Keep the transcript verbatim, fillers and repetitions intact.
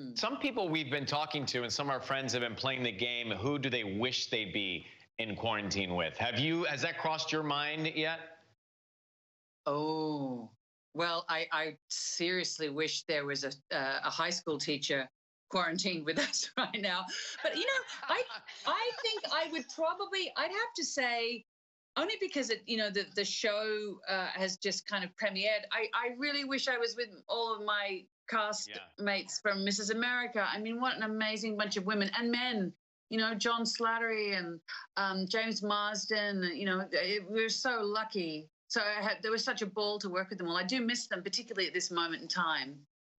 Mm. Some people we've been talking to and some of our friends have been playing the game, who do they wish they'd be in quarantine with? Have you, has that crossed your mind yet? Oh, well, I, I seriously wish there was a, uh, a high school teacher quarantined with us right now. But, you know, I I think I would probably, I'd have to say, only because, it, you know, the, the show uh, has just kind of premiered, I, I really wish I was with all of my cast yeah. mates from Missus America. I mean, what an amazing bunch of women and men. You know, John Slattery and um, James Marsden, you know, it, we were so lucky. So I had, there was such a ball to work with them all. I do miss them, particularly at this moment in time.